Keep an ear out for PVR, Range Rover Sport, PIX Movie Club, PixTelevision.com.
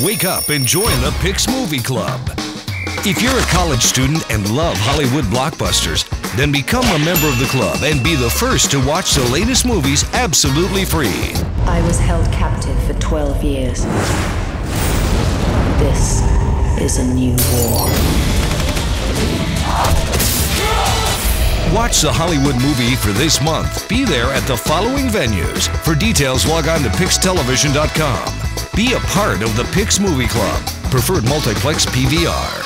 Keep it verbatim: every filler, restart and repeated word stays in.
Wake up and join the PIX Movie Club. If you're a college student and love Hollywood blockbusters, then become a member of the club and be the first to watch the latest movies absolutely free. I was held captive for twelve years. This is a new war. Watch the Hollywood movie for this month. Be there at the following venues. For details, log on to Pix Television dot com. Be a part of the PIX Movie Club. Preferred multiplex P V R.